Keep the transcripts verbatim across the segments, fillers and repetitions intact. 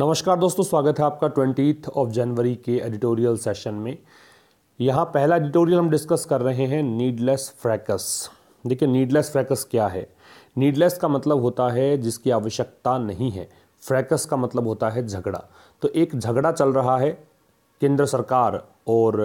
नमस्कार दोस्तों, स्वागत है आपका ट्वेंटीथ ऑफ जनवरी के एडिटोरियल सेशन में। यहाँ पहला एडिटोरियल हम डिस्कस कर रहे हैं नीडलेस फ्रैकस। देखिए नीडलेस फ्रैकस क्या है। नीडलेस का मतलब होता है जिसकी आवश्यकता नहीं है, फ्रैकस का मतलब होता है झगड़ा। तो एक झगड़ा चल रहा है केंद्र सरकार और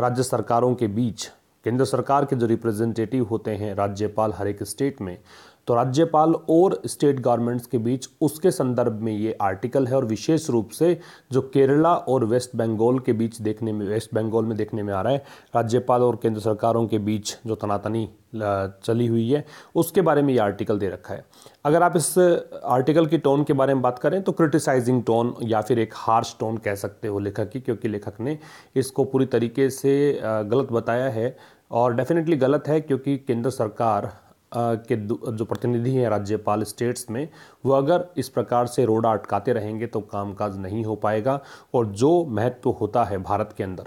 राज्य सरकारों के बीच। केंद्र सरकार के जो रिप्रेजेंटेटिव होते हैं राज्यपाल हर एक स्टेट में, तो राज्यपाल और स्टेट गवर्नमेंट्स के बीच, उसके संदर्भ में ये आर्टिकल है। और विशेष रूप से जो केरला और वेस्ट बंगाल के बीच देखने में वेस्ट बंगाल में देखने में आ रहा है, राज्यपाल और केंद्र सरकारों के बीच जो तनातनी चली हुई है, उसके बारे में ये आर्टिकल दे रखा है। अगर आप इस आर्टिकल की टोन के बारे में बात करें तो क्रिटिसाइजिंग टोन या फिर एक हार्श टोन कह सकते हो लेखक की, क्योंकि लेखक ने इसको पूरी तरीके से गलत बताया है। और डेफिनेटली गलत है, क्योंकि केंद्र सरकार के जो प्रतिनिधि हैं राज्यपाल स्टेट्स में, वो अगर इस प्रकार से रोड़ा अटकाते रहेंगे तो कामकाज नहीं हो पाएगा। और जो महत्व होता है भारत के अंदर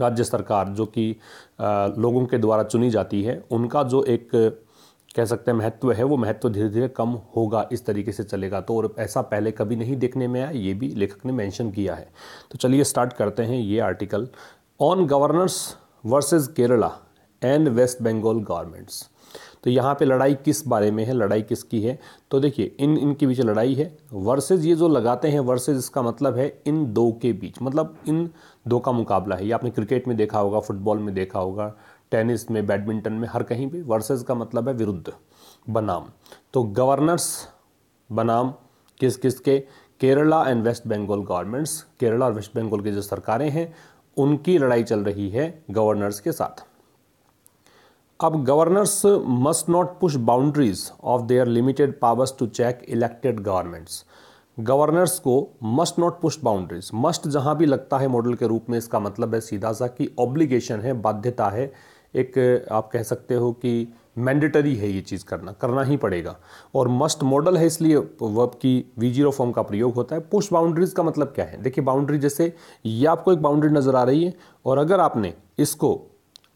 राज्य सरकार, जो कि लोगों के द्वारा चुनी जाती है, उनका जो एक कह सकते हैं महत्व है, वो महत्व धीरे धीरे कम होगा इस तरीके से चलेगा तो। और ऐसा पहले कभी नहीं देखने में आया, ये भी लेखक ने मेंशन किया है। तो चलिए स्टार्ट करते हैं ये article on governors versus Kerala and waste Bengal governments. तो यहाँ पे लड़ाई किस बारे में है, लड़ाई किसकी है? तो देखिए इन इनके बीच लड़ाई है। वर्सेज ये जो लगाते हैं वर्सेज, इसका मतलब है इन दो के बीच, मतलब इन दो का मुकाबला है। ये आपने क्रिकेट में देखा होगा, फुटबॉल में देखा होगा, टेनिस में, बैडमिंटन में, हर कहीं पे वर्सेज का मतलब है विरुद्ध बनाम। तो गवर्नर्स बनाम किस किस के? Kerala and waste Bengal governments. Kerala और वेस्ट बंगाल की जो सरकारें हैं उनकी लड़ाई चल रही है गवर्नर्स के साथ। अब governors must not push boundaries of their limited powers to check elected governments. Governors को must not push boundaries, must जहां भी लगता है मॉडल के रूप में, इसका मतलब है सीधा सा कि ऑब्लिगेशन है, बाध्यता है, एक आप कह सकते हो कि मैंडेटरी है, ये चीज़ करना करना ही पड़ेगा। और मस्ट मॉडल है, इसलिए वर्ब की वी जीरो फॉर्म का प्रयोग होता है। पुश बाउंड्रीज का मतलब क्या है? देखिए बाउंड्री, जैसे ये आपको एक बाउंड्री नज़र आ रही है और अगर आपने इसको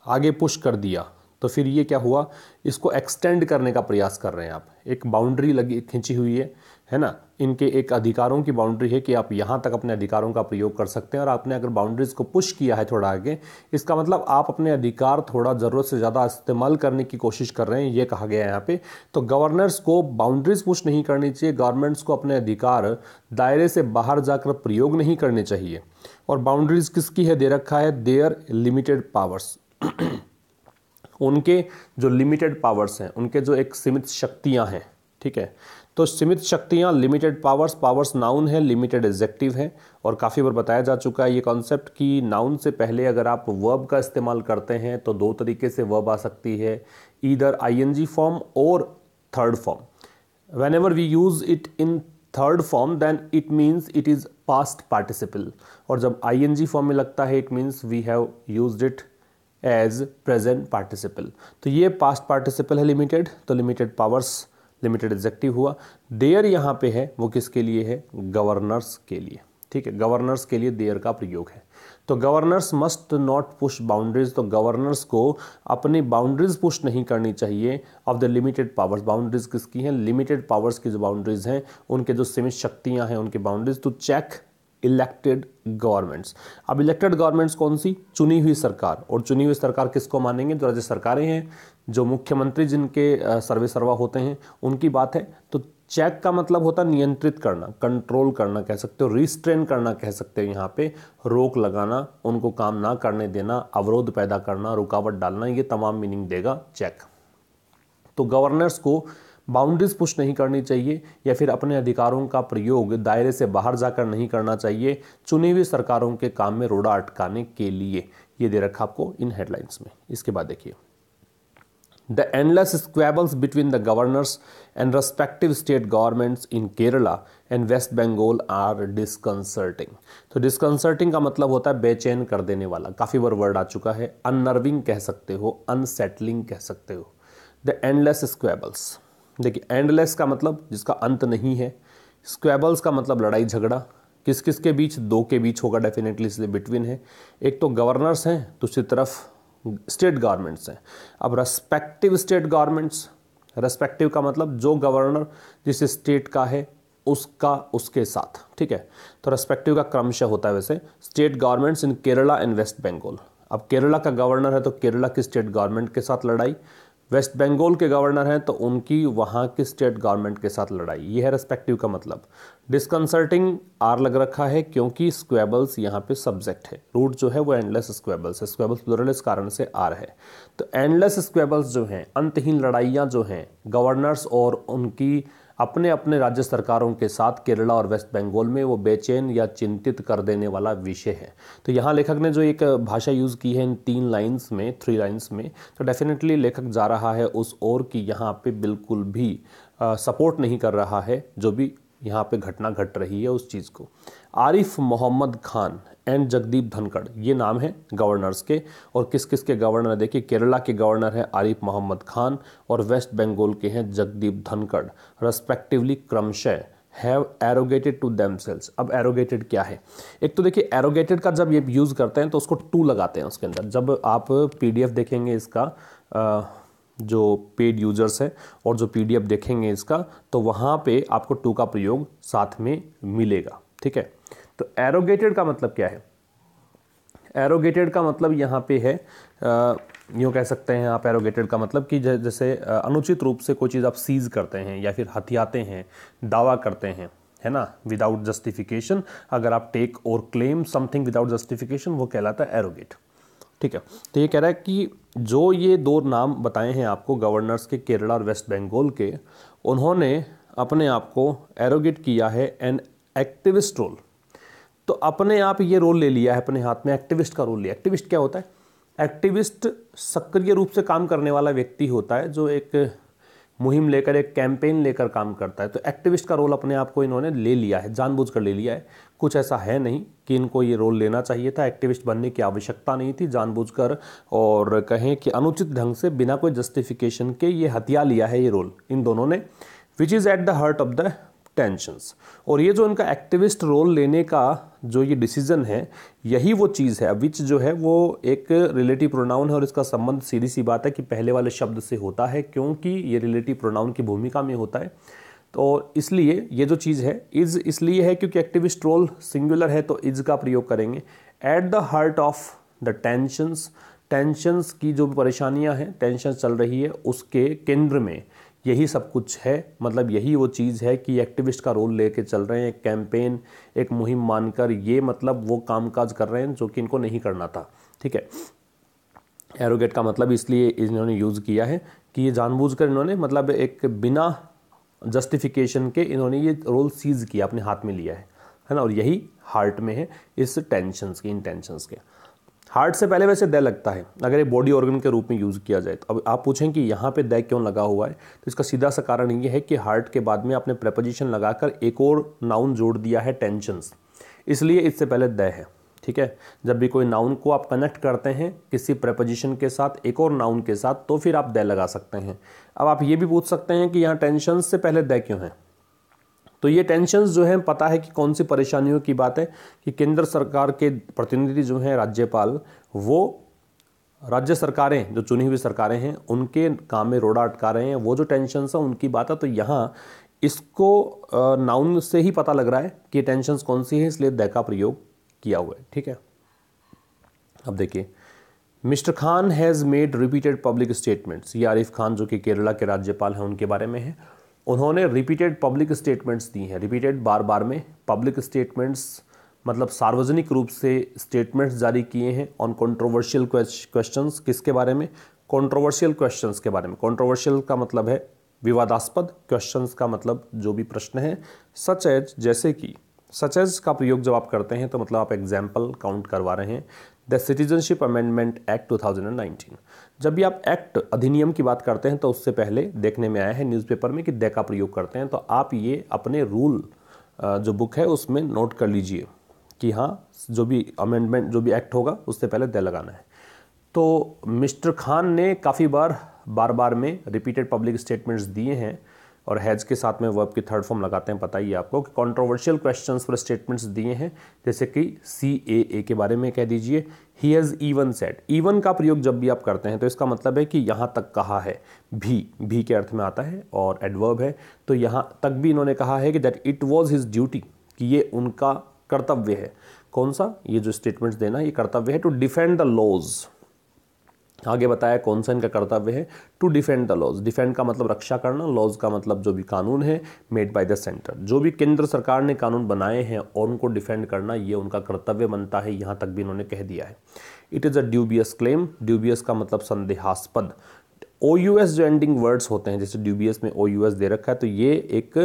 आगे पुश कर दिया तो फिर ये क्या हुआ, इसको एक्सटेंड करने का प्रयास कर रहे हैं आप। एक बाउंड्री लगी खींची हुई है है ना, इनके एक अधिकारों की बाउंड्री है कि आप यहाँ तक अपने अधिकारों का प्रयोग कर सकते हैं। और आपने अगर बाउंड्रीज़ को पुश किया है थोड़ा आगे, इसका मतलब आप अपने अधिकार थोड़ा ज़रूरत से ज़्यादा इस्तेमाल करने की कोशिश कर रहे हैं, ये कहा गया है यहाँ पे। तो गवर्नर्स को बाउंड्रीज़ पुश नहीं करनी चाहिए, गवर्नमेंट्स को अपने अधिकार दायरे से बाहर जाकर प्रयोग नहीं करने चाहिए। और बाउंड्रीज़ किसकी है? दे रखा है देयर लिमिटेड पावर्स, उनके जो लिमिटेड पावर्स हैं, उनके जो एक सीमित शक्तियां हैं, ठीक है। तो सीमित शक्तियां, लिमिटेड पावर्स, पावर्स नाउन है, लिमिटेड एडजेक्टिव है। और काफ़ी बार बताया जा चुका है ये कॉन्सेप्ट कि नाउन से पहले अगर आप वर्ब का इस्तेमाल करते हैं तो दो तरीके से वर्ब आ सकती है, ईदर आईएनजी फॉर्म और third form. Whenever we use it in third form then it means it is past participle. और जब आईएनजी फॉर्म में लगता है it means we have used it as present participle. तो ये past participle है limited, तो limited powers, limited adjective हुआ। देयर यहाँ पे है, वो किसके लिए है? गवर्नर्स के लिए, ठीक है। गवर्नर्स के लिए देयर का प्रयोग है। तो governors must not push boundaries, तो गवर्नर्स को अपनी बाउंड्रीज पुश नहीं करनी चाहिए of the limited powers. Boundaries किसकी हैं? लिमिटेड पावर्स की जो बाउंड्रीज हैं, उनके जो सीमित शक्तियाँ हैं, उनकी बाउंड्रीज। तो चेक इलेक्टेड गवर्नमेंट्स। अब इलेक्टेड गवर्नमेंट्स कौन सी? चुनी हुई सरकार। और चुनी हुई सरकार किसको मानेंगे? जो राज्य सरकारें हैं, जो मुख्यमंत्री जिनके सर्वे सर्वा होते हैं, उनकी बात है। तो चेक का मतलब होता है नियंत्रित करना, कंट्रोल करना कह सकते हो, रिस्ट्रेन करना कह सकते हो, यहाँ पे रोक लगाना, उनको काम ना करने देना, अवरोध पैदा करना, रुकावट डालना, ये तमाम मीनिंग देगा चेक। तो गवर्नर्स को बाउंड्रीज पुश नहीं करनी चाहिए या फिर अपने अधिकारों का प्रयोग दायरे से बाहर जाकर नहीं करना चाहिए चुनी हुई सरकारों के काम में रोड़ा अटकाने के लिए। ये दे रखा आपको इन हेडलाइंस में। इसके बाद देखिए the endless squabbles between the governors and respective state governments in Kerala and waste Bengal are disconcerting. तो डिस्कंसर्टिंग का मतलब होता है बेचैन कर देने वाला। काफ़ी बार वर्ड आ चुका है, अननर्विंग कह सकते हो, अनसेटलिंग कह सकते हो। द एंडलेस स्क्वैबल्स, देखिए एंडलेस का मतलब जिसका अंत नहीं है, स्क्वैबल्स का मतलब लड़ाई झगड़ा। किस किस के बीच? दो के बीच होगा डेफिनेटली, इसलिए बिटवीन है। एक तो गवर्नर्स हैं, दूसरी तरफ स्टेट गवर्नमेंट्स हैं। अब रेस्पेक्टिव स्टेट गवर्नमेंट्स, रेस्पेक्टिव का मतलब जो गवर्नर जिस स्टेट का है उसका उसके साथ, ठीक है। तो रेस्पेक्टिव का क्रमशः होता है वैसे state governments in Kerala and waste Bengal. अब केरला का गवर्नर है तो केरला की स्टेट गवर्नमेंट के साथ लड़ाई, वेस्ट बंगाल के गवर्नर हैं तो उनकी वहाँ की स्टेट गवर्नमेंट के साथ लड़ाई। ये है रेस्पेक्टिव का मतलब। डिस्कंसर्टिंग आर लग रखा है क्योंकि स्क्वेबल्स यहाँ पे सब्जेक्ट है, रूट जो है वो एंडलेस स्क्वेबल्स है, स्क्वेबल्स प्लुरल इस कारण से आर है। तो एंडलेस स्क्वेबल्स जो हैं, अंतहीन लड़ाइयाँ जो हैं गवर्नर्स और उनकी अपने अपने राज्य सरकारों के साथ केरला और वेस्ट बंगाल में, वो बेचैन या चिंतित कर देने वाला विषय है। तो यहाँ लेखक ने जो एक भाषा यूज़ की है इन तीन लाइंस में, थ्री लाइंस में, तो डेफिनेटली लेखक जा रहा है उस ओर की यहाँ पे बिल्कुल भी सपोर्ट नहीं कर रहा है जो भी यहाँ पे घटना घट रही है उस चीज़ को। आरिफ मोहम्मद खान एंड जगदीप धनखड़, ये नाम है गवर्नर्स के। और किस किस के गवर्नर देखिए, केरला के गवर्नर हैं आरिफ मोहम्मद खान और वेस्ट बंगाल के हैं जगदीप धनखड़, रेस्पेक्टिवली क्रमशः हैव एरोगेटेड टू देमसेल्स। अब एरोगेटेड क्या है, एक तो देखिए एरोगेटेड का जब ये यूज़ करते हैं तो उसको टू लगाते हैं उसके अंदर। जब आप पीडीएफ देखेंगे इसका आ, जो पेड यूजर्स है और जो पीडीएफ देखेंगे इसका, तो वहाँ पे आपको टू का प्रयोग साथ में मिलेगा, ठीक है। तो एरोगेटेड का मतलब क्या है, एरोगेटेड का मतलब यहाँ पे है यूँ कह सकते हैं आप एरोगेटेड का मतलब कि जैसे अनुचित रूप से कोई चीज़ आप सीज करते हैं या फिर हथियाते हैं, दावा करते हैं, है ना, विदाउट जस्टिफिकेशन। अगर आप टेक और क्लेम समथिंग विदाउट जस्टिफिकेशन, वो कहलाता है एरोगेट, ठीक है। तो ये कह रहा है कि जो ये दो नाम बताए हैं आपको गवर्नर्स के केरला और वेस्ट बंगाल के, उन्होंने अपने आप को एरोगेट किया है एन एक्टिविस्ट रोल। तो अपने आप ये रोल ले लिया है अपने हाथ में, एक्टिविस्ट का रोल लिया। एक्टिविस्ट क्या होता है, एक्टिविस्ट सक्रिय रूप से काम करने वाला व्यक्ति होता है जो एक मुहिम लेकर, एक कैंपेन लेकर काम करता है। तो एक्टिविस्ट का रोल अपने आप को इन्होंने ले लिया है, जानबूझकर ले लिया है। कुछ ऐसा है नहीं कि इनको ये रोल लेना चाहिए था, एक्टिविस्ट बनने की आवश्यकता नहीं थी, जानबूझकर और कहें कि अनुचित ढंग से बिना कोई जस्टिफिकेशन के ये हथिया लिया है ये रोल इन दोनों ने, which is at the heart of the tensions. और ये जो इनका एक्टिविस्ट रोल लेने का जो ये डिसीजन है, यही वो चीज़ है विच जो है वो एक रिलेटिव प्रोनाउन है और इसका संबंध सीधी सी बात है कि पहले वाले शब्द से होता है क्योंकि ये रिलेटिव प्रोनाउन की भूमिका में होता है। तो इसलिए ये जो चीज़ है इज़ इसलिए है क्योंकि एक्टिविस्ट रोल सिंगुलर है तो इज़ का प्रयोग करेंगे। At the heart of the tensions, tensions की जो परेशानियाँ हैं, टेंशन चल रही है, उसके केंद्र में यही सब कुछ है। मतलब यही वो चीज़ है कि एक्टिविस्ट का रोल लेके चल रहे हैं, एक कैंपेन, एक मुहिम मानकर ये मतलब वो कामकाज कर रहे हैं जो कि इनको नहीं करना था, ठीक है। एरोगेट का मतलब इसलिए इन्होंने यूज़ किया है कि ये जानबूझकर इन्होंने मतलब एक बिना जस्टिफिकेशन के इन्होंने ये रोल सीज किया, अपने हाथ में लिया है, है ना। और यही हार्ट में है इस टेंशंस के, इन टेंशंस के। हार्ट से पहले वैसे द लगता है अगर ये बॉडी ऑर्गन के रूप में यूज़ किया जाए। तो अब आप पूछें कि यहाँ पे द क्यों लगा हुआ है, तो इसका सीधा सा कारण ये है कि हार्ट के बाद में आपने प्रेपोजिशन लगाकर एक और नाउन जोड़ दिया है टेंशंस, इसलिए इससे पहले द है, ठीक है। जब भी कोई नाउन को आप कनेक्ट करते हैं किसी प्रेपोजिशन के साथ, एक और नाउन के साथ, तो फिर आप द लगा सकते हैं। अब आप ये भी पूछ सकते हैं कि यहाँ टेंशंस से पहले द क्यों है। तो ये टेंशंस जो है पता है कि कौन सी परेशानियों की बात है कि केंद्र सरकार के प्रतिनिधि जो हैं राज्यपाल, वो राज्य सरकारें जो चुनी हुई सरकारें हैं उनके काम में रोड़ा अटका रहे हैं, वो जो टेंशंस हैं उनकी बात है। तो यहाँ इसको नाउन से ही पता लग रहा है कि टेंशंस कौन सी है, इसलिए द का प्रयोग किया हुआ है, ठीक है। अब देखिए, mister Khan has made repeated public statements. ये आरिफ खान जो कि केरला के राज्यपाल हैं उनके बारे में है। उन्होंने रिपीटेड पब्लिक स्टेटमेंट्स दी हैं, रिपीटेड बार बार में पब्लिक स्टेटमेंट्स मतलब सार्वजनिक रूप से स्टेटमेंट्स जारी किए हैं ऑन कंट्रोवर्शियल क्वेश्चंस। किसके बारे में, कंट्रोवर्शियल क्वेश्चंस के बारे में। कंट्रोवर्शियल का मतलब है विवादास्पद, क्वेश्चंस का मतलब जो भी प्रश्न है। सच एज, जैसे कि सच एज का प्रयोग जब आप करते हैं तो मतलब आप एग्जाम्पल काउंट करवा रहे हैं। द सिटीजनशिप अमेंडमेंट एक्ट दो हज़ार उन्नीस, जब भी आप एक्ट अधिनियम की बात करते हैं तो उससे पहले देखने में आया है न्यूज़पेपर में कि द का प्रयोग करते हैं। तो आप ये अपने रूल जो बुक है उसमें नोट कर लीजिए कि हाँ, जो भी अमेंडमेंट, जो भी एक्ट होगा उससे पहले द लगाना है। तो मिस्टर खान ने काफ़ी बार बार बार में रिपीटेड पब्लिक स्टेटमेंट्स दिए हैं और हैज़ के साथ में वर्ब की थर्ड फॉर्म लगाते हैं। पता ही आपको कि कंट्रोवर्शियल क्वेश्चंस पर स्टेटमेंट्स दिए हैं, जैसे कि सी ए ए के बारे में कह दीजिए he has even said. Even का प्रयोग जब भी आप करते हैं तो इसका मतलब है कि यहाँ तक कहा है, भी भी के अर्थ में आता है और एडवर्ब है। तो यहाँ तक भी इन्होंने कहा है कि that it was his duty, कि ये उनका कर्तव्य है। कौन सा? ये जो स्टेटमेंट्स देना ये कर्तव्य है टू डिफेंड द लॉज। आगे बताया कौन सा इनका कर्तव्य है, to defend the laws. Defend का मतलब रक्षा करना, लॉज का मतलब जो भी कानून है मेड बाय द सेंटर, जो भी केंद्र सरकार ने कानून बनाए हैं और उनको डिफेंड करना, ये उनका कर्तव्य बनता है। यहाँ तक भी इन्होंने कह दिया है। It is a dubious claim. Dubious का मतलब संदेहास्पद। ओ यू एस जो एंडिंग वर्ड्स होते हैं, जैसे ड्यूबियस में ओ यू एस दे रखा है तो ये एक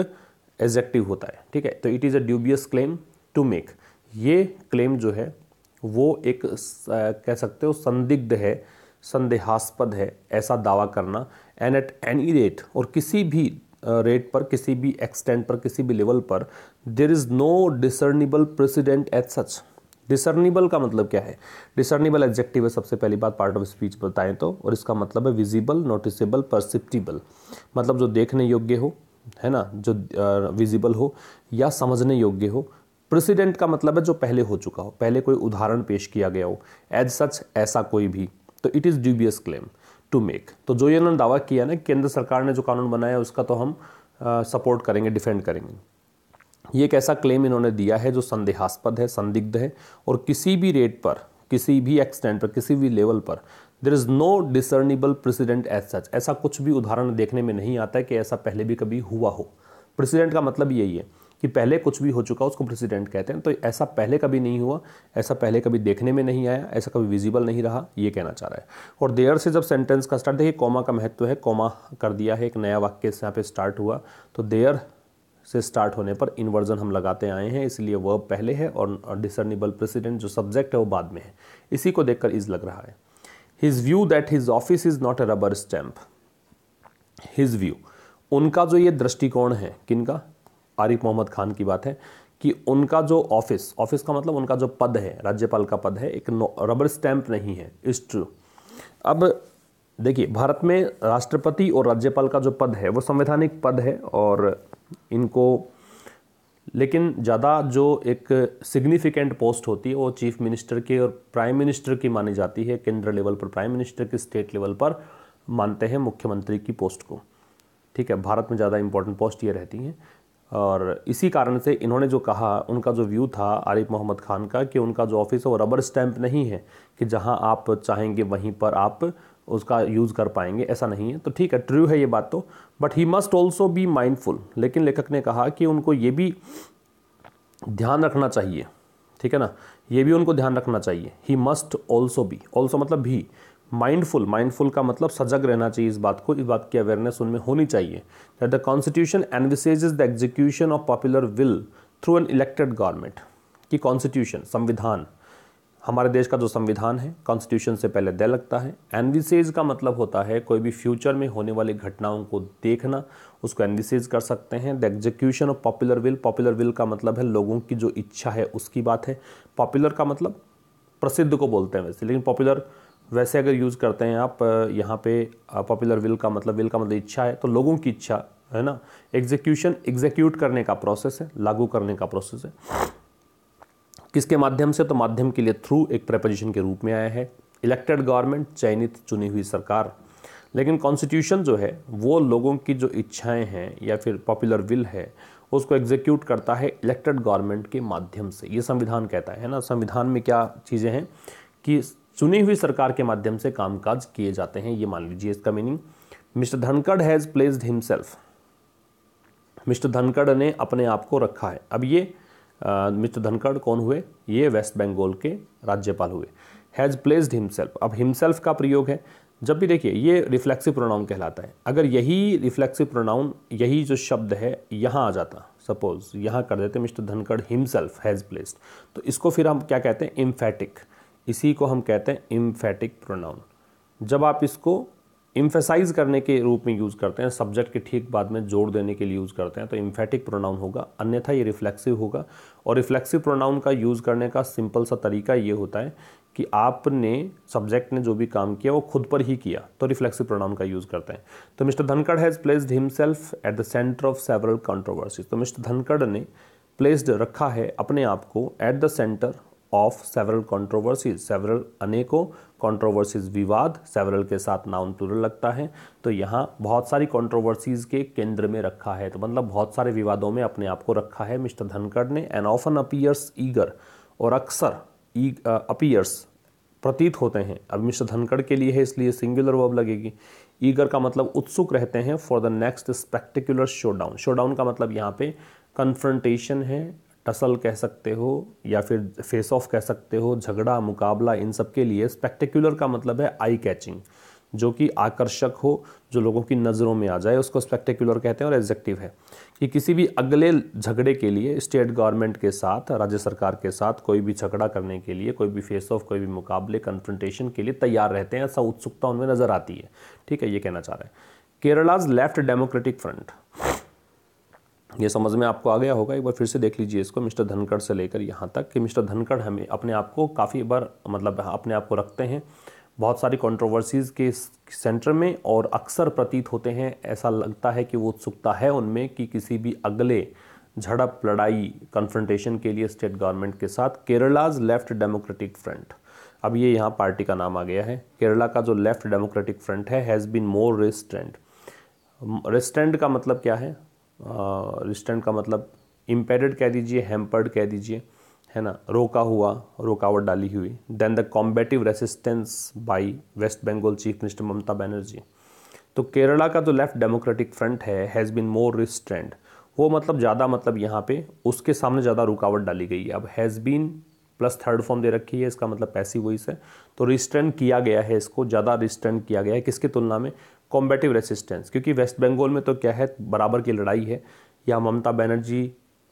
एडजेक्टिव होता है, ठीक है। तो it is a dubious claim to make, ये क्लेम जो है वो एक कह सकते हो संदिग्ध है, संदेहास्पद है, ऐसा दावा करना। एंड एट एनी रेट, और किसी भी रेट पर, किसी भी एक्सटेंट पर, किसी भी लेवल पर, there is no discernible precedent as such. Discernible का मतलब क्या है? डिसर्निबल एडजेक्टिव है सबसे पहली बात, पार्ट ऑफ स्पीच बताएं तो, और इसका मतलब है विजिबल, नोटिसेबल, परसेप्टिबल, मतलब जो देखने योग्य हो, है ना, जो विजिबल हो या समझने योग्य हो। प्रेसिडेंट का मतलब है जो पहले हो चुका हो, पहले कोई उदाहरण पेश किया गया हो। एज सच, ऐसा कोई भी। तो it is dubious claim to make. तो जो ये उन्होंने दावा किया ना, केंद्र सरकार ने जो कानून बनाया उसका तो हम सपोर्ट करेंगे, डिफेंड करेंगे, ये एक ऐसा क्लेम इन्होंने दिया है जो संदेहास्पद है, संदिग्ध है, और किसी भी रेट पर, किसी भी एक्सटेंट पर, किसी भी लेवल पर, there is no discernible precedent as such. ऐसा कुछ भी उदाहरण देखने में नहीं आता है कि ऐसा पहले भी कभी हुआ हो। प्रेसिडेंट का मतलब यही है कि पहले कुछ भी हो चुका उसको प्रेसिडेंट कहते हैं। तो ऐसा पहले कभी नहीं हुआ, ऐसा पहले कभी देखने में नहीं आया, ऐसा कभी विजिबल नहीं रहा, ये कहना चाह रहा है। और देयर से जब सेंटेंस का स्टार्ट, देखिए कॉमा का महत्व है, कॉमा कर दिया है, एक नया वाक्य यहाँ पे स्टार्ट हुआ। तो देयर से स्टार्ट होने पर इन्वर्जन हम लगाते आए हैं, इसलिए वर्ब पहले है और डिसर्निबल प्रेसिडेंट जो सब्जेक्ट है वो बाद में है। इसी को देखकर इज लग रहा है। His view that his office is not a rubber stamp. His view, उनका जो ये दृष्टिकोण है, किनका? आरिफ मोहम्मद खान की बात है कि उनका जो ऑफिस, ऑफिस का मतलब उनका जो पद है, राज्यपाल का पद है, एक रबर स्टैंप नहीं है। Is true. अब देखिए, भारत में राष्ट्रपति और राज्यपाल का जो पद है वो संवैधानिक पद है, और इनको लेकिन ज़्यादा जो एक सिग्निफिकेंट पोस्ट होती है वो चीफ मिनिस्टर की और प्राइम मिनिस्टर की मानी जाती है। केंद्र लेवल पर प्राइम मिनिस्टर की, स्टेट लेवल पर मानते हैं मुख्यमंत्री की पोस्ट को, ठीक है। भारत में ज़्यादा इंपॉर्टेंट पोस्ट ये रहती हैं, और इसी कारण से इन्होंने जो कहा, उनका जो व्यू था आरिफ मोहम्मद खान का, कि उनका जो ऑफिस है वो रबर स्टैम्प नहीं है कि जहां आप चाहेंगे वहीं पर आप उसका यूज़ कर पाएंगे, ऐसा नहीं है। तो ठीक है, ट्रू है ये बात तो, but he must also be mindful. लेकिन लेखक ने कहा कि उनको ये भी ध्यान रखना चाहिए, ठीक है ना, ये भी उनको ध्यान रखना चाहिए। He must also be, also मतलब भी, माइंडफुल, माइंडफुल का मतलब सजग रहना चाहिए इस बात को, इस बात की अवेयरनेस उनमें होनी चाहिए। That the constitution envisages the execution of popular will through an elected government. कि कॉन्स्टिट्यूशन, संविधान, हमारे देश का जो संविधान है, कॉन्स्टिट्यूशन से पहले द लगता है। एनविसेज का मतलब होता है कोई भी फ्यूचर में होने वाली घटनाओं को देखना, उसको एनविसेज कर सकते हैं। The execution of popular will, popular will का मतलब है लोगों की जो इच्छा है उसकी बात है। पॉपुलर का मतलब प्रसिद्ध को बोलते हैं वैसे, लेकिन पॉपुलर वैसे अगर यूज़ करते हैं आप यहाँ पे, पॉपुलर विल का मतलब, विल का मतलब इच्छा है, तो लोगों की इच्छा है ना। एग्जीक्यूशन, एग्जीक्यूट करने का प्रोसेस है, लागू करने का प्रोसेस है। किसके माध्यम से? तो माध्यम के लिए थ्रू एक प्रेपोजिशन के रूप में आया है। इलेक्टेड गवर्नमेंट, चयनित चुनी हुई सरकार। लेकिन कॉन्स्टिट्यूशन जो है वो लोगों की जो इच्छाएँ हैं या फिर पॉपुलर विल है उसको एग्जीक्यूट करता है इलेक्टेड गवर्नमेंट के माध्यम से, ये संविधान कहता है ना। संविधान में क्या चीज़ें हैं कि चुनी हुई सरकार के माध्यम से कामकाज किए जाते हैं, ये मान लीजिए इसका meaning. Mister Dhankhar has placed himself, mister Dhankhar ने अपने आप को रखा है। अब ये मिस्टर धनखड़ कौन हुए? ये वेस्ट बंगाल के राज्यपाल हुए। हैज़ प्लेस्ड हिमसेल्फ, अब हिमसेल्फ का प्रयोग है। जब भी देखिए, ये रिफ्लेक्सिव प्रोनाउन कहलाता है। अगर यही रिफ्लेक्सिव प्रोनाउन, यही जो शब्द है यहाँ आ जाता, सपोज यहाँ कर देते mister Dhankhar himself has placed, तो इसको फिर हम क्या कहते हैं? इम्फेटिक। इसी को हम कहते हैं इम्फेटिक प्रोनाउन। जब आप इसको इम्फेसाइज करने के रूप में यूज़ करते हैं, सब्जेक्ट के ठीक बाद में जोड़ देने के लिए यूज़ करते हैं तो इम्फेटिक प्रोनाउन होगा, अन्यथा ये रिफ्लेक्सिव होगा। और रिफ्लेक्सिव प्रोनाउन का यूज़ करने का सिंपल सा तरीका ये होता है कि आपने सब्जेक्ट ने जो भी काम किया वो खुद पर ही किया, तो रिफ्लेक्सिव प्रोनाउन का यूज़ करते हैं। तो mister Dhankhar has placed himself at the centre of several controversies, तो मिस्टर धनखड़ ने प्लेस्ड रखा है अपने आप को at the centre of several controversies, several अनेकों, कंट्रोवर्सीज विवाद, सेवरल के साथ नाउन प्लूरल लगता है, तो यहाँ बहुत सारी कंट्रोवर्सीज के केंद्र में रखा है, तो मतलब बहुत सारे विवादों में अपने आप को रखा है मिस्टर धनखड़ ने। एंड ऑफन अपीयर्स ईगर, और अक्सर अपीयर्स प्रतीत होते हैं, अब मिस्टर धनखड़ के लिए है इसलिए सिंगुलर वर्ब लगेगी। ईगर का मतलब उत्सुक रहते हैं for the next spectacular showdown, showdown का मतलब यहाँ पे कन्फ्रंटेशन है, टसल कह सकते हो या फिर फेस ऑफ कह सकते हो, झगड़ा, मुकाबला, इन सब के लिए। स्पेक्टेक्युलर का मतलब है आई कैचिंग, जो कि आकर्षक हो, जो लोगों की नज़रों में आ जाए, उसको स्पेक्टेक्युलर कहते हैं। और एडजेक्टिव है कि किसी भी अगले झगड़े के लिए स्टेट गवर्नमेंट के साथ, राज्य सरकार के साथ कोई भी झगड़ा करने के लिए, कोई भी फेस ऑफ, कोई भी मुकाबले, कन्फ्रंटेशन के लिए तैयार रहते हैं, ऐसा उत्सुकता उनमें नज़र आती है, ठीक है, ये कहना चाह रहे हैं। केरलाज लेफ्ट डेमोक्रेटिक फ्रंट, ये समझ में आपको आ गया होगा, एक बार फिर से देख लीजिए इसको मिस्टर धनखड़ से लेकर यहाँ तक कि मिस्टर धनखड़ हमें अपने आप को काफ़ी बार मतलब अपने आप को रखते हैं बहुत सारी कंट्रोवर्सीज के सेंटर में और अक्सर प्रतीत होते हैं, ऐसा लगता है कि वो उत्सुकता है उनमें कि किसी भी अगले झड़प, लड़ाई, कन्फ्रंटेशन के लिए स्टेट गवर्नमेंट के साथ। केरलाज लेफ्ट डेमोक्रेटिक फ्रंट, अब ये यहाँ पार्टी का नाम आ गया है, केरला का जो लेफ्ट डेमोक्रेटिक फ्रंट है, has been more resistant. Resistant का मतलब क्या है, रिस्टेंट uh, का मतलब इम्पेडेड कह दीजिए, हैम्पर्ड कह दीजिए, है ना, रोका हुआ, रुकावट डाली हुई। Then the combative resistance by West Bengal chief minister Mamata Banerjee, तो केरला का जो लेफ्ट डेमोक्रेटिक फ्रंट है हैज़ बीन मोर रिस्टेंट, वो मतलब ज़्यादा, मतलब यहाँ पे उसके सामने ज़्यादा रुकावट डाली गई है। अब has been plus third form दे रखी है, इसका मतलब पैसिव वॉइस है, तो रिस्टेंट किया गया है, इसको ज़्यादा रिस्टेंट किया गया है किसकी तुलना में, कॉम्बेटिव रेसिस्टेंस, क्योंकि वेस्ट बंगाल में तो क्या है, बराबर की लड़ाई है, या ममता बनर्जी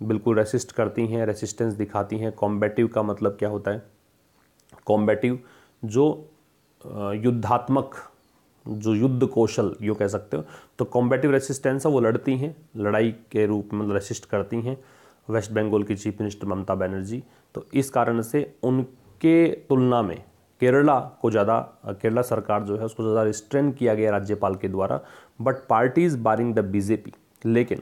बिल्कुल रेसिस्ट करती हैं, रेसिस्टेंस दिखाती हैं। कॉम्बेटिव का मतलब क्या होता है, कॉम्बेटिव जो युद्धात्मक, जो युद्ध कौशल यूँ कह सकते हो, तो कॉम्बेटिव रेसिस्टेंस है, वो लड़ती हैं, लड़ाई के रूप में रेसिस्ट करती हैं वेस्ट बंगाल की चीफ मिनिस्टर ममता बनर्जी, तो इस कारण से उनके तुलना में केरला को ज़्यादा, केरला सरकार जो है उसको ज़्यादा रिस्ट्रेन किया गया राज्यपाल के द्वारा। But parties barring the BJP, लेकिन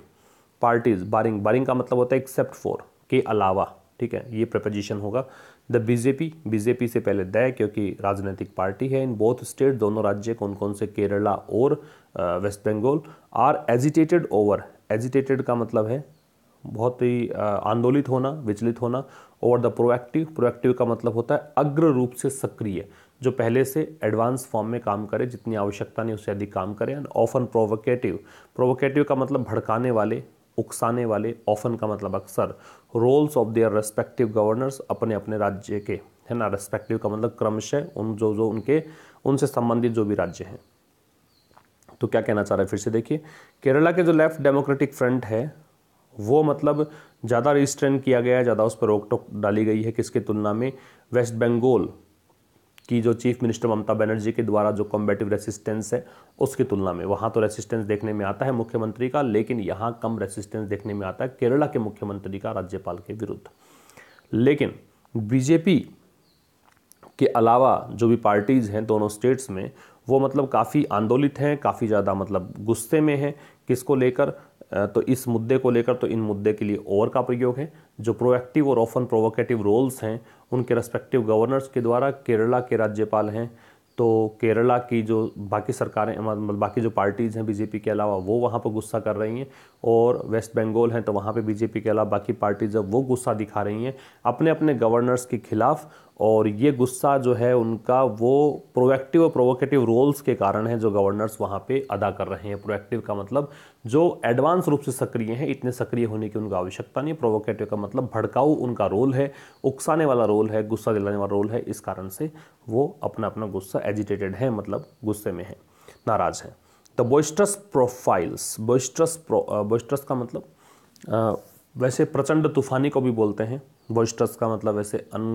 पार्टीज़ बारिंग, बारिंग का मतलब होता है एक्सेप्ट फॉर, के अलावा, ठीक है, ये प्रपोजिशन होगा। द बीजेपी, बीजेपी से पहले द, क्योंकि राजनीतिक पार्टी है। इन बोथ स्टेट, दोनों राज्य, कौन कौन से, केरला और waste Bengal. Are agitated over, agitated का मतलब है बहुत ही आंदोलित होना, विचलित होना। और द प्रोएक्टिव, प्रोएक्टिव का मतलब होता है अग्र रूप से सक्रिय, जो पहले से एडवांस फॉर्म में काम करे, जितनी आवश्यकता नहीं उससे अधिक काम करे। एंड ऑफन प्रोवोकेटिव, प्रोवोकेटिव का मतलब भड़काने वाले, उकसाने वाले। ऑफन का मतलब अक्सर। Roles of their respective governors, अपने अपने राज्य के, है ना, रेस्पेक्टिव का मतलब क्रमशः, उन जो जो उनके उनसे संबंधित जो भी राज्य हैं। तो क्या कहना चाह रहे हैं फिर से देखिए, केरला के जो लेफ्ट डेमोक्रेटिक फ्रंट है वो मतलब ज़्यादा रिस्ट्रेन किया गया है, ज़्यादा उस पर रोक टोक डाली गई है किसके तुलना में, वेस्ट बंगाल की जो चीफ मिनिस्टर ममता बनर्जी के द्वारा जो कॉम्बेटिव रेसिस्टेंस है उसकी तुलना में। वहाँ तो रेसिस्टेंस देखने में आता है मुख्यमंत्री का, लेकिन यहाँ कम रेसिस्टेंस देखने में आता है केरला के मुख्यमंत्री का राज्यपाल के विरुद्ध। लेकिन बीजेपी के अलावा जो भी पार्टीज़ हैं दोनों स्टेट्स में, वो मतलब काफ़ी आंदोलित हैं, काफ़ी ज़्यादा मतलब गुस्से में हैं किसको लेकर, तो इस मुद्दे को लेकर, तो इन मुद्दे के लिए ओवर का प्रयोग है। जो प्रोएक्टिव और ऑफन प्रोवोकेटिव रोल्स हैं उनके रेस्पेक्टिव गवर्नर्स के द्वारा, केरला के राज्यपाल हैं, तो केरला की जो बाकी सरकारें, बाकी जो पार्टीज़ हैं बीजेपी के अलावा, वो वहाँ पर गुस्सा कर रही हैं। और वेस्ट बंगाल हैं तो वहाँ पे बीजेपी के अलावा बाकी पार्टीज जब वो गुस्सा दिखा रही हैं अपने अपने गवर्नर्स के खिलाफ, और ये गुस्सा जो है उनका वो प्रोएक्टिव और प्रोवोकेटिव रोल्स के कारण है जो गवर्नर्स वहाँ पे अदा कर रहे हैं। प्रोएक्टिव का मतलब जो एडवांस रूप से सक्रिय हैं, इतने सक्रिय होने की उनको आवश्यकता नहीं। प्रोवोकेटिव का मतलब भड़काऊ उनका रोल है, उकसाने वाला रोल है, गुस्सा दिलाने वाला रोल है, इस कारण से वो अपना अपना गुस्सा, एजिटेटेड है मतलब गुस्से में है, नाराज़ है। द बॉइस्टरस प्रोफाइल्स, बॉइस्टरस बॉइस्टरस का मतलब वैसे प्रचंड तूफानी को भी बोलते हैं, बॉइस्टरस का मतलब वैसे अन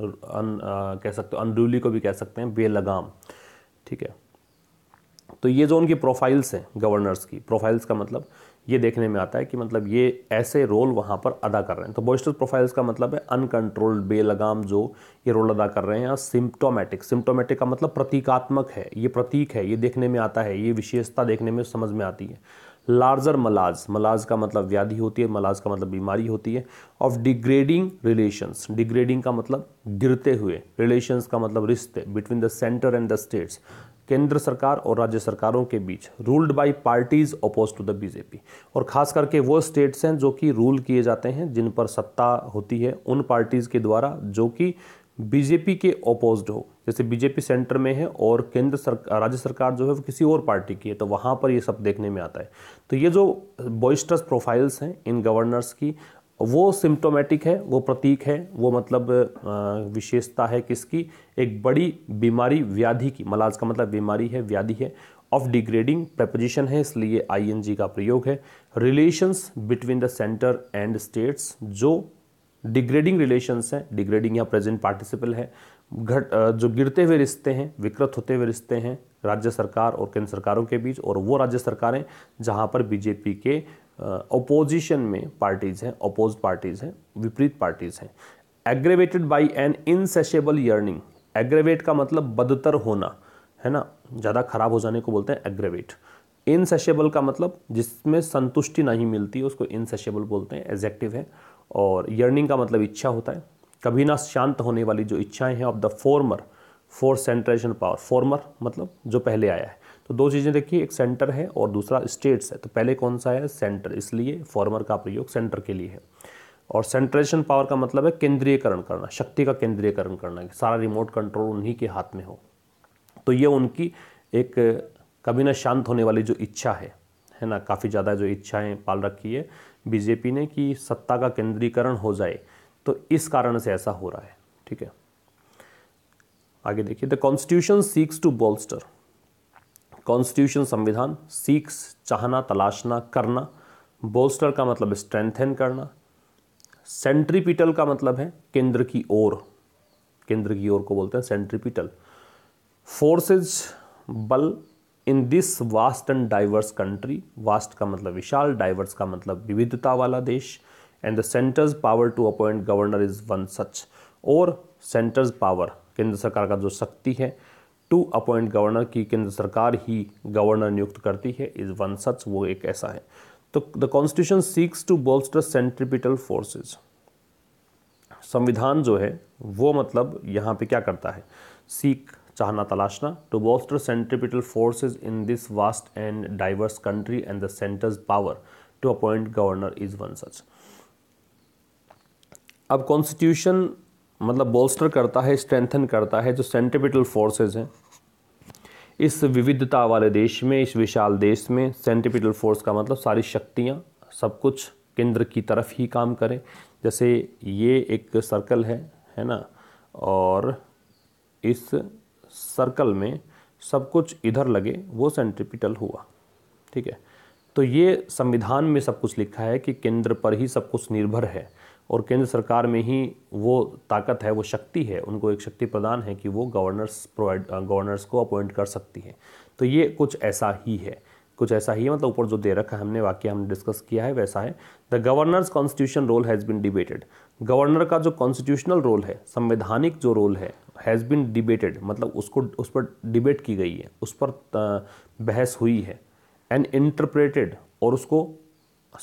अन आ, कह सकते हो, अनरूली को भी कह सकते हैं, बेलगाम, ठीक है। तो ये जो उनकी प्रोफाइल्स हैं गवर्नर्स की, प्रोफाइल्स का मतलब ये देखने में आता है कि मतलब ये ऐसे रोल वहाँ पर अदा कर रहे हैं। तो बोइस्टरस प्रोफाइल्स का मतलब है अनकंट्रोल्ड, बेलगाम जो ये रोल अदा कर रहे हैं। सिम्प्टोमेटिक, सिम्प्टोमेटिक का मतलब प्रतीकात्मक है, ये प्रतीक है, ये देखने में आता है, ये विशेषता देखने में समझ में आती है। लार्जर मलाज, मलाज का मतलब व्याधि होती है, मलाज का मतलब बीमारी होती है। ऑफ डिग्रेडिंग रिलेशंस, डिग्रेडिंग का मतलब गिरते हुए, रिलेशंस का मतलब रिश्ते, between the centre and the states, केंद्र सरकार और राज्य सरकारों के बीच। Ruled by parties oppose to the BJP, और खास करके वो स्टेट्स हैं जो कि रूल किए जाते हैं, जिन पर सत्ता होती है उन पार्टीज़ के द्वारा जो कि बीजेपी के अपोज्ड हो। जैसे बीजेपी सेंटर में है और केंद्र सरकार, राज्य सरकार जो है वो किसी और पार्टी की है, तो वहाँ पर ये सब देखने में आता है। तो ये जो बॉइस्टरस प्रोफाइल्स हैं इन गवर्नर्स की, वो सिम्प्टोमेटिक है, वो प्रतीक है, वो मतलब विशेषता है किसकी, एक बड़ी बीमारी, व्याधि की। मलाज का मतलब बीमारी है, व्याधि है। ऑफ डिग्रेडिंग प्रेपोजिशन है, इसलिए आई एन जी का प्रयोग है। Relations between the centre and states, जो डिग्रेडिंग रिलेशंस हैं, डिग्रेडिंग या प्रेजेंट पार्टिसिपल है, घट जो गिरते हुए रिश्ते हैं, विकृत होते हुए रिश्ते हैं राज्य सरकार और केंद्र सरकारों के बीच, और वो राज्य सरकारें जहां पर बीजेपी के अपोजिशन में पार्टीज़ हैं, अपोज पार्टीज़ हैं, विपरीत पार्टीज़ हैं। Aggravated by an insatiable yearning, aggravate का मतलब बदतर होना है ना, ज़्यादा खराब हो जाने को बोलते हैं एग्रेवेट। इनसेशेबल का मतलब जिसमें संतुष्टि नहीं मिलती है उसको इनसेशेबल बोलते हैं, एडजेक्टिव है। और यर्निंग का मतलब इच्छा होता है, कभी ना शांत होने वाली जो इच्छाएं हैं। Of the former for सेंट्रेशन power, former मतलब जो पहले आया है। तो दो चीज़ें देखिए, एक सेंटर है और दूसरा स्टेट्स है, तो पहले कौन सा है, सेंटर, इसलिए फॉर्मर का प्रयोग सेंटर के लिए है। और सेंट्रेशन पावर का मतलब है केंद्रीयकरण करना, शक्ति का केंद्रीयकरण करना, सारा रिमोट कंट्रोल उन्हीं के हाथ में हो। तो ये उनकी एक कभी ना शांत होने वाली जो इच्छा है है ना, काफ़ी ज़्यादा जो इच्छाएं पाल रखी है बीजेपी ने कि सत्ता का केंद्रीकरण हो जाए, तो इस कारण से ऐसा हो रहा है। ठीक है, आगे देखिए। The constitution seeks to bolster, constitution संविधान, सीक्स चाहना, तलाशना, करना, बोल्स्टर का मतलब स्ट्रेंथन करना, सेंट्रीपिटल का मतलब है केंद्र की ओर, केंद्र की ओर को बोलते हैं सेंट्रीपिटल। फोर्सेज बल in this vast and diverse country, vast का मतलब विशाल, डाइवर्स का मतलब विविधता वाला देश। And the centre's power to appoint governor is one such, और सेंटर्स पावर, केंद्र सरकार का जो शक्ति है टू अपॉइंट गवर्नर की, केंद्र सरकार ही गवर्नर नियुक्त करती है, इज वन सच, वो एक ऐसा है। तो the constitution seeks to bolster centripetal forces, संविधान जो है वो मतलब यहाँ पे क्या करता है, सीक चाहना, तलाशना, to bolster centripetal forces in this vast and diverse country and the centre's power to appoint governor is one such. अब कॉन्स्टिट्यूशन मतलब बोल्स्टर करता है, स्ट्रेंथन करता है जो सेंट्रीपिटल फोर्सेज हैं इस विविधता वाले देश में, इस विशाल देश में। सेंट्रीपिटल फोर्स का मतलब सारी शक्तियाँ, सब कुछ केंद्र की तरफ ही काम करें। जैसे ये एक सर्कल है है ना, और इस सर्कल में सब कुछ इधर लगे, वो सेंट्रीपिटल हुआ। ठीक है, तो ये संविधान में सब कुछ लिखा है कि केंद्र पर ही सब कुछ निर्भर है, और केंद्र सरकार में ही वो ताकत है, वो शक्ति है, उनको एक शक्ति प्रदान है कि वो गवर्नर्स प्रोवाइड गवर्नर्स को अपॉइंट कर सकती है। तो ये कुछ ऐसा ही है, कुछ ऐसा ही है मतलब ऊपर जो दे रखा है हमने, वाक्य हमने डिस्कस किया है वैसा है। The governor's constitution role has been debated, governor का जो कॉन्स्टिट्यूशनल रोल है, संवैधानिक जो रोल है, हैज़ बीन डिबेटेड मतलब उसको उस पर डिबेट की गई है, उस पर बहस हुई है। एंड इंटरप्रेटेड, और उसको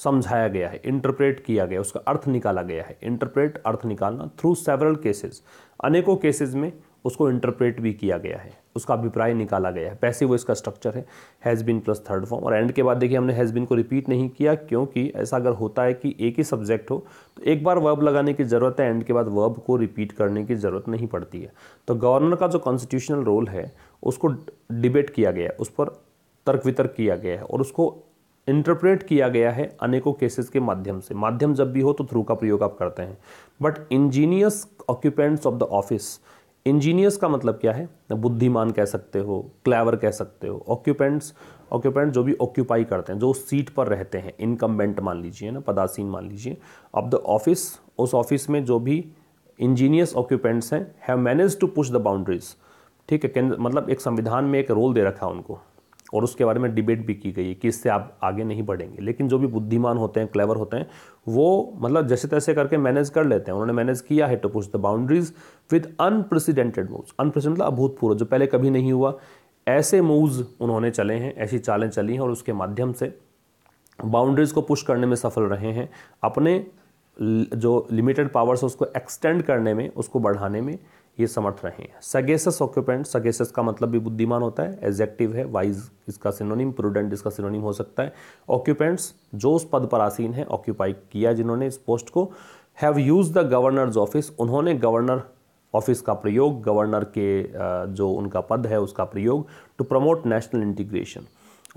समझाया गया है, इंटरप्रेट किया गया, उसका अर्थ निकाला गया है। इंटरप्रेट अर्थ निकालना, थ्रू सेवरल केसेस, अनेकों केसेस में उसको इंटरप्रेट भी किया गया है, उसका अभिप्राय निकाला गया है। पैसिव इसका स्ट्रक्चर है, has been plus third form. और एंड के बाद देखिए हमने हैज़ बीन को रिपीट नहीं किया, क्योंकि ऐसा अगर होता है कि एक ही सब्जेक्ट हो तो एक बार वर्ब लगाने की ज़रूरत है, एंड के बाद वर्ब को रिपीट करने की ज़रूरत नहीं पड़ती है। तो गवर्नर का जो कॉन्स्टिट्यूशनल रोल है उसको डिबेट किया गया है, उस पर तर्क वितर्क किया गया है, और उसको इंटरप्रेट किया गया है अनेकों केसेस के माध्यम से। माध्यम जब भी हो तो थ्रू का प्रयोग आप करते हैं। But ingenious occupants of the office, ingenious का मतलब क्या है, बुद्धिमान कह सकते हो, क्लेवर कह सकते हो। ऑक्यूपेंट्स, ऑक्यूपेंट जो भी ऑक्यूपाई करते हैं, जो उस सीट पर रहते हैं, इनकम्बेंट मान लीजिए ना, पदासीन मान लीजिए, ऑफ द ऑफिस, उस ऑफिस में जो भी इंजीनियस ऑक्यूपेंट्स हैं, have manage to push the boundaries. ठीक है, मतलब एक संविधान में एक रोल दे रखा है उनको, और उसके बारे में डिबेट भी की गई है कि इससे आप आगे नहीं बढ़ेंगे। लेकिन जो भी बुद्धिमान होते हैं, क्लेवर होते हैं, वो मतलब जैसे तैसे करके मैनेज कर लेते हैं। उन्होंने मैनेज किया है to push the boundaries with unprecedented moves. Unprecedented अभूतपूर्व, जो पहले कभी नहीं हुआ, ऐसे मूव्स उन्होंने चले हैं, ऐसी चालें चली हैं और उसके माध्यम से बाउंड्रीज़ को पुश करने में सफल रहे हैं, अपने जो लिमिटेड पावर्स उसको एक्सटेंड करने में, उसको बढ़ाने में ये समर्थ रहे हैं। सगेसस ऑक्यूपेंट, सगेसस का मतलब भी बुद्धिमान होता है, एडजेक्टिव है, वाइज इसका सिनोनिम, प्रूडेंट इसका सिनोनिम हो सकता है। ऑक्यूपेंट्स जो उस पद पर आसीन है, ऑक्यूपाई किया जिन्होंने इस पोस्ट को। Have use the governor's office, उन्होंने गवर्नर ऑफिस का प्रयोग, गवर्नर के जो उनका पद है उसका प्रयोग। टू प्रमोट नेशनल इंटीग्रेशन,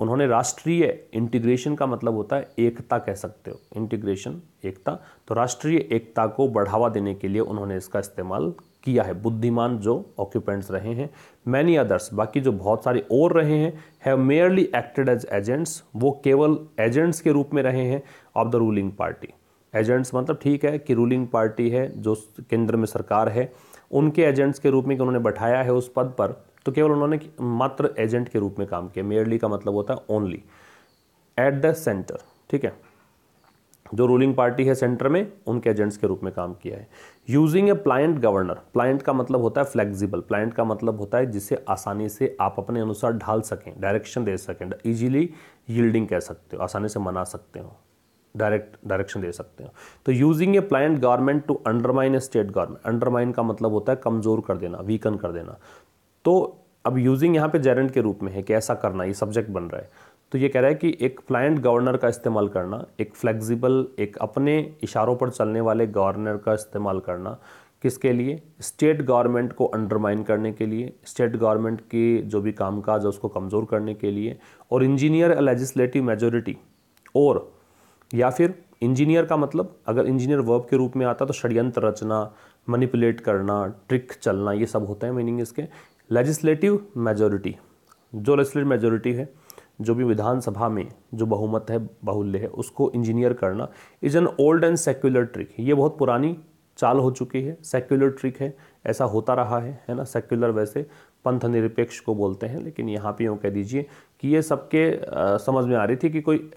उन्होंने राष्ट्रीय इंटीग्रेशन का मतलब होता है एकता, कह सकते हो इंटीग्रेशन एकता, तो राष्ट्रीय एकता को बढ़ावा देने के लिए उन्होंने इसका इस्तेमाल किया है। बुद्धिमान जो ऑक्यूपेंट्स रहे हैं। मैनी अदर्स, बाकी जो बहुत सारे और रहे हैं। Have merely acted as agents, वो केवल एजेंट्स के रूप में रहे हैं of the ruling party. Agents मतलब ठीक है कि रूलिंग पार्टी है, जो केंद्र में सरकार है, उनके एजेंट्स के रूप में कि उन्होंने बैठाया है उस पद पर, तो केवल उन्होंने मात्र एजेंट के रूप में काम किया। मेयरली का मतलब होता है ओनली, एट द सेंटर, ठीक है, जो रूलिंग पार्टी है सेंटर में, उनके एजेंट्स के रूप में काम किया है। Using a pliant governor, pliant का मतलब होता है फ्लेक्सिबल, प्लायंट का मतलब होता है जिसे आसानी से आप अपने अनुसार ढाल सकें, डायरेक्शन दे सकें, ईजीली यील्डिंग कह सकते हो, आसानी से मना सकते हो, डायरेक्ट डायरेक्शन दे सकते हो। तो using a pliant government to undermine a state government, undermine का मतलब होता है कमज़ोर कर देना, वीकन कर देना। तो अब यूजिंग यहाँ पे जेरेंड के रूप में है कि ऐसा करना, ये सब्जेक्ट बन रहा है। तो ये कह रहा है कि एक प्लायंट गवर्नर का इस्तेमाल करना, एक फ्लेक्सिबल, एक अपने इशारों पर चलने वाले गवर्नर का इस्तेमाल करना, किसके लिए? स्टेट गवर्नमेंट को अंडरमाइन करने के लिए, स्टेट गवर्नमेंट के जो भी कामकाज है उसको कमज़ोर करने के लिए। और इंजीनियर लेजिस्लेटिव मेजोरिटी, और या फिर इंजीनियर का मतलब अगर इंजीनियर वर्ब के रूप में आता तो षड्यंत्र रचना, मैनिपुलेट करना, ट्रिक चलना, ये सब होता है मीनिंग इसके। लेजिस्लेटिव मेजोरिटी, जो लेजिस्लेटिव मेजोरिटी है, जो भी विधानसभा में जो बहुमत है, बाहुल्य है, उसको इंजीनियर करना is an old and secular trick. ये बहुत पुरानी चाल हो चुकी है, सेक्युलर ट्रिक है, ऐसा होता रहा है, है ना। सेक्युलर वैसे पंथ निरपेक्ष को बोलते हैं, लेकिन यहाँ पे यूँ कह दीजिए कि ये सबके समझ में आ रही थी कि कोई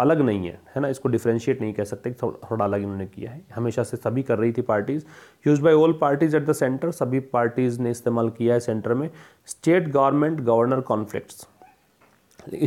अलग नहीं है, है ना, इसको डिफ्रेंशिएट नहीं कह सकते कि थोड़ा अलग इन्होंने किया है। हमेशा से सभी कर रही थी parties, use by all parties at the centre, सभी पार्टीज़ ने इस्तेमाल किया है सेंटर में। State government governor conflicts,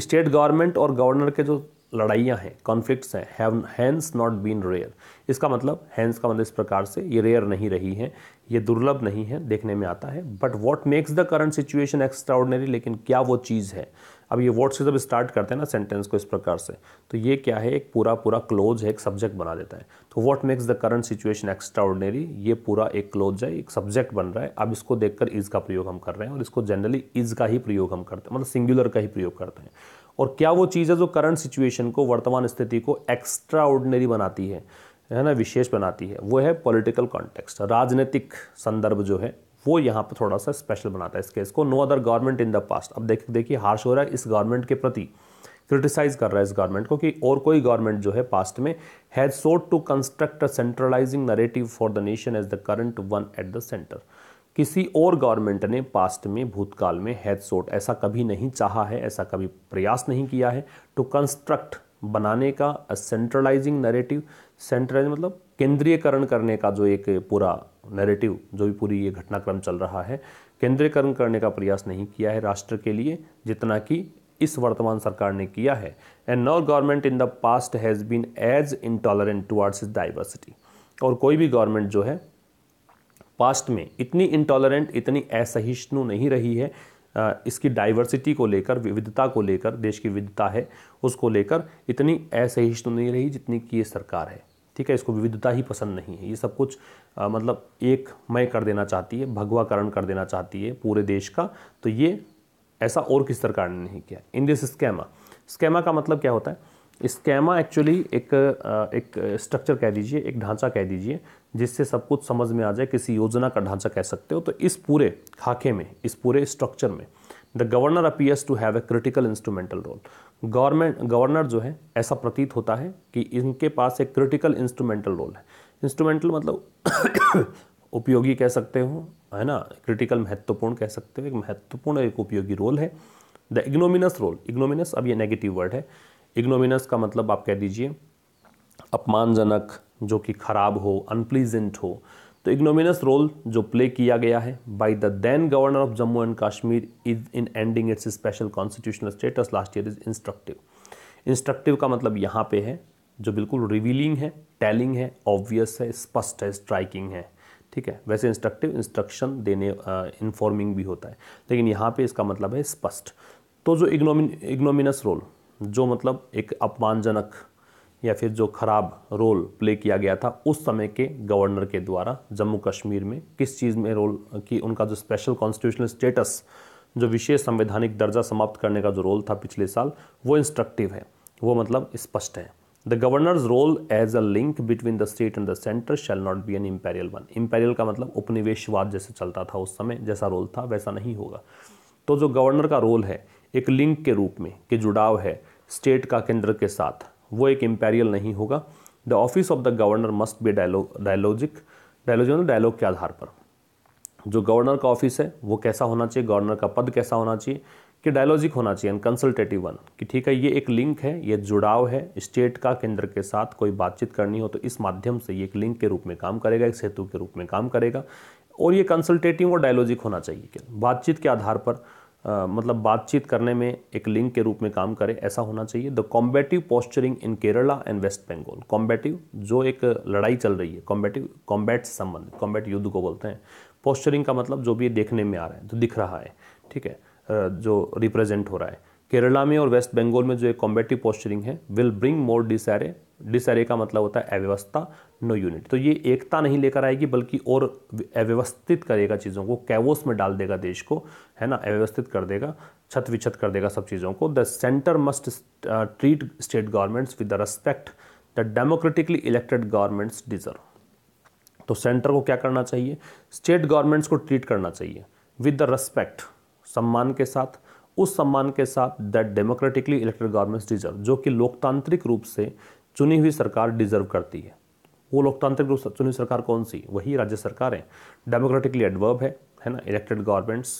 state government और गवर्नर के जो लड़ाइयाँ हैं, कॉन्फ्लिक्ट्स हैं, have hence not been rare, इसका मतलब हैंस का मतलब इस प्रकार से ये रेयर नहीं रही है, ये दुर्लभ नहीं है, देखने में आता है। But what makes the current situation extraordinary, लेकिन क्या वो चीज़ है? अब ये व्हाट से जब स्टार्ट करते हैं ना सेंटेंस को इस प्रकार से, तो ये क्या है, एक पूरा पूरा क्लोज है, एक सब्जेक्ट बना देता है। तो what makes the current situation extraordinary, ये पूरा एक क्लोज है, एक सब्जेक्ट बन रहा है। अब इसको देखकर इज़ का प्रयोग हम कर रहे हैं, और इसको जनरली इज़ का ही प्रयोग हम करते हैं, मतलब सिंगुलर का ही प्रयोग करते हैं। और क्या वो चीज़ है जो करंट सिचुएशन को, वर्तमान स्थिति को एक्स्ट्राऑर्डिनरी बनाती है, है ना, विशेष बनाती है? वो है पॉलिटिकल कॉन्टेक्स्ट, राजनीतिक संदर्भ जो है वो यहाँ पर थोड़ा सा स्पेशल बनाता है इस केस को। No other government in the past, अब देखिए देखिए हार्श हो रहा है इस गवर्नमेंट के प्रति, क्रिटिसाइज़ कर रहा है इस गवर्नमेंट को कि और कोई गवर्नमेंट जो है पास्ट में has sought to construct a centralising narrative for the nation as the current one at the centre. किसी और गवर्नमेंट ने पास्ट में, भूतकाल में, हैड सोट ऐसा कभी नहीं चाहा है, ऐसा कभी प्रयास नहीं किया है, टू कंस्ट्रक्ट बनाने का, सेंट्रलाइजिंग नरेटिव, सेंट्रलाइज मतलब केंद्रीयकरण करने का, जो एक पूरा नैरेटिव, जो भी पूरी ये घटनाक्रम चल रहा है, केंद्रीयकरण करने का प्रयास नहीं किया है राष्ट्र के लिए, जितना कि इस वर्तमान सरकार ने किया है। And no government in the past has been as intolerant towards its diversity, और कोई भी गवर्नमेंट जो है पास्ट में इतनी इंटॉलरेंट, इतनी असहिष्णु नहीं रही है इसकी डाइवर्सिटी को लेकर, विविधता को लेकर, देश की विविधता है उसको लेकर इतनी असहिष्णु नहीं रही जितनी की ये सरकार है, ठीक है। इसको विविधता ही पसंद नहीं है, ये सब कुछ आ, मतलब एक मय कर देना चाहती है, भगवाकरण कर देना चाहती है पूरे देश का। तो ये ऐसा और किसी सरकार ने नहीं किया। इन दिस स्कैमा, स्कैमा का मतलब क्या होता है? स्कैमा एक्चुअली एक एक स्ट्रक्चर कह दीजिए, एक ढांचा कह दीजिए, जिससे सब कुछ समझ में आ जाए, किसी योजना का ढांचा कह सकते हो। तो इस पूरे खाके में, इस पूरे स्ट्रक्चर में the governor appears to have a critical instrumental role. Government governor जो है, ऐसा प्रतीत होता है कि इनके पास एक क्रिटिकल इंस्ट्रूमेंटल रोल है। इंस्ट्रूमेंटल मतलब उपयोगी कह सकते हो, है ना, क्रिटिकल महत्वपूर्ण कह सकते हो, एक महत्वपूर्ण, एक उपयोगी रोल है द इग्नोमिनस रोल, इग्नोमिनस अब ये नेगेटिव वर्ड है, इग्नोमिनस का मतलब आप कह दीजिए अपमानजनक, जो कि खराब हो, अनप्लीजेंट हो। तो इग्नोमिनस रोल जो प्ले किया गया है by the then governor of Jammu and Kashmir is in ending its special constitutional status last year is instructive. Instructive का मतलब यहाँ पे है जो बिल्कुल रिवीलिंग है, टेलिंग है, ऑब्वियस है, स्पष्ट है, स्ट्राइकिंग है, ठीक है। वैसे इंस्ट्रक्टिव इंस्ट्रक्शन देने, इन्फॉर्मिंग भी होता है, लेकिन यहाँ पे इसका मतलब है स्पष्ट। तो जो इग्नोमिन इग्नोमिनस रोल जो मतलब एक अपमानजनक या फिर जो खराब रोल प्ले किया गया था उस समय के गवर्नर के द्वारा जम्मू कश्मीर में किस चीज़ में रोल कि उनका जो स्पेशल कॉन्स्टिट्यूशनल स्टेटस जो विशेष संवैधानिक दर्जा समाप्त करने का जो रोल था पिछले साल, वो इंस्ट्रक्टिव है, वो मतलब स्पष्ट है। The governor's role as a link between the state and the centre shall not be an imperial one. Imperial का मतलब उपनिवेशवाद जैसे चलता था उस समय, जैसा रोल था वैसा नहीं होगा। तो जो गवर्नर का रोल है एक लिंक के रूप में कि जुड़ाव है स्टेट का केंद्र के साथ, वो एक इम्पेरियल नहीं होगा। The office of the governor must be dialogic, dialogic dialogue के आधार पर जो गवर्नर का ऑफिस है वो कैसा होना चाहिए, गवर्नर का पद कैसा होना चाहिए कि डायलॉजिक होना चाहिए एंड कंसल्टेटिव वन, कि ठीक है ये एक लिंक है, ये जुड़ाव है स्टेट का केंद्र के साथ, कोई बातचीत करनी हो तो इस माध्यम से ये एक लिंक के रूप में काम करेगा, एक सेतु के रूप में काम करेगा, और ये कंसल्टेटिव और डायलॉजिक होना चाहिए कि बातचीत के आधार पर Uh, मतलब बातचीत करने में एक लिंक के रूप में काम करे, ऐसा होना चाहिए। The combative posturing in Kerala and waste Bengal, combative जो एक लड़ाई चल रही है, कॉम्बेटिव कॉम्बैट से संबंधित, कॉम्बैट युद्ध को बोलते हैं। पोस्चरिंग का मतलब जो भी देखने में आ रहा है, जो दिख रहा है, ठीक है, जो रिप्रेजेंट हो रहा है। केरला में और वेस्ट बंगाल में जो एक कॉम्बेटिव पोस्चरिंग है will bring more disarray, disarray का मतलब होता है अव्यवस्था, नो यूनिट। तो ये एकता नहीं लेकर आएगी बल्कि और अव्यवस्थित करेगा चीज़ों को, कैवोस में डाल देगा देश को, है ना, अव्यवस्थित कर देगा, छत विछत कर देगा सब चीज़ों को। The centre must treat state governments with the respect the democratically elected governments deserve. तो सेंटर को क्या करना चाहिए, स्टेट गवर्नमेंट्स को ट्रीट करना चाहिए विद द रेस्पेक्ट, सम्मान के साथ, उस सम्मान के साथ that democratically elected governments deserve, जो कि लोकतांत्रिक रूप से चुनी हुई सरकार डिजर्व करती है। वो लोकतांत्रिक रूप से चुनी सरकार कौन सी, वही राज्य सरकार है। डेमोक्रेटिकली एडवर्ब है, है ना, इलेक्टेड गवर्नमेंट्स,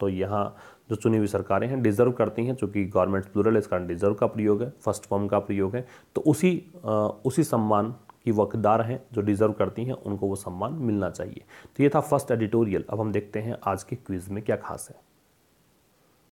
तो यहाँ जो चुनी हुई सरकारें हैं डिजर्व करती हैं, चूँकि गवर्नमेंट्स प्लूरल है इस कारण डिजर्व का प्रयोग है, फर्स्ट फॉर्म का प्रयोग है। तो उसी आ, उसी सम्मान की वकदार हैं जो डिजर्व करती हैं, उनको वो सम्मान मिलना चाहिए। तो ये था फर्स्ट एडिटोरियल। अब हम देखते हैं आज के क्विज़ में क्या खास है।